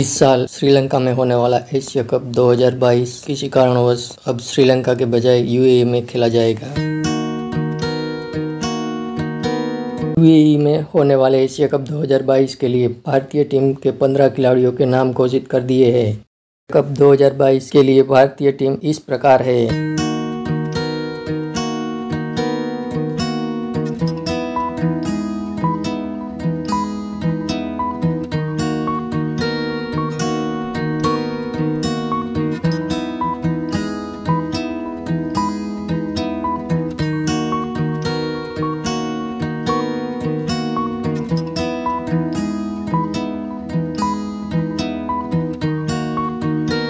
इस साल श्रीलंका में होने वाला एशिया कप 2022 किसी कारणवश अब श्रीलंका के बजाय यूएई में खेला जाएगा। यूएई में होने वाले एशिया कप 2022 के लिए भारतीय टीम के 15 खिलाड़ियों के नाम घोषित कर दिए हैं। कप 2022 के लिए भारतीय टीम इस प्रकार है।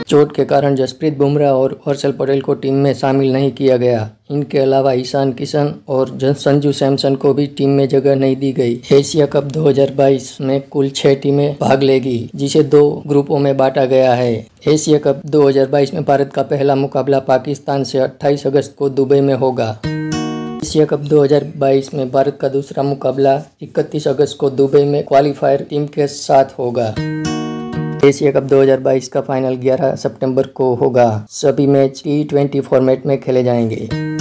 चोट के कारण जसप्रीत बुमराह और हर्षल पटेल को टीम में शामिल नहीं किया गया। इनके अलावा ईशान किशन और संजू सैमसन को भी टीम में जगह नहीं दी गई। एशिया कप 2022 में कुल 6 टीमें भाग लेगी, जिसे 2 ग्रुपों में बांटा गया है। एशिया कप 2022 में भारत का पहला मुकाबला पाकिस्तान से 28 अगस्त को दुबई में होगा। एशिया कप 2022 में भारत का दूसरा मुकाबला 31 अगस्त को दुबई में क्वालिफायर टीम के साथ होगा। एशिया कप 2022 का फाइनल 11 सितंबर को होगा। सभी मैच T20 फॉर्मेट में खेले जाएंगे।